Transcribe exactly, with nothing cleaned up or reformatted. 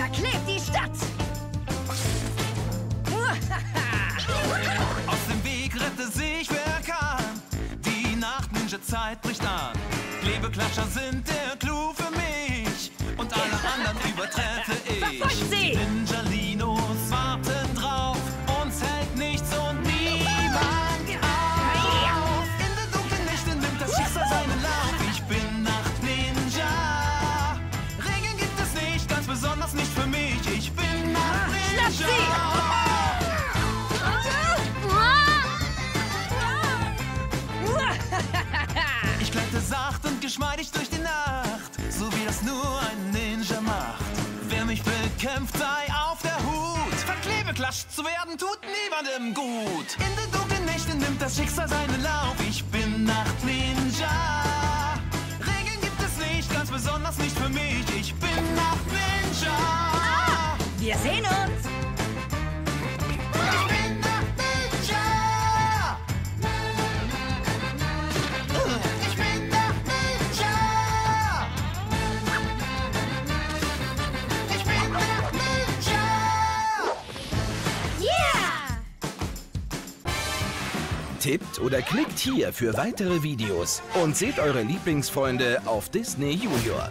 Verklebt die Stadt! Aus dem Weg rette sich wer kann. Die Nacht-Ninja-Zeit bricht an. Klebeklatscher sind der Clou für mich. Und alle anderen übertreffe ich. Verfolgt sie! Die Ninjalinos warten drauf. Uns hält nichts und niemand auf. In den dunklen Nächten nimmt das Schicksal seinen Lauf. Ich bin Nacht-Ninja. Regeln gibt es nicht, ganz besonders nicht für mich. Ich bin Nacht-Ninja. Ich gleite sacht und geschmeidig durch die Nacht, so wie das nur ein Ninja macht. Wer mich bekämpft, sei auf der Hut. Verklebeklatscht zu werden tut niemandem gut. In den dunklen Nächten nimmt das Schicksal seinen Lauf. Ich bin Nacht-Ninja. Regeln gibt es nicht, ganz besonders nicht für mich. Ich bin Nacht-Ninja. Ah, wir sehen uns. Ich bin Tippt oder klickt hier für weitere Videos und seht eure Lieblingsfreunde auf Disney Junior.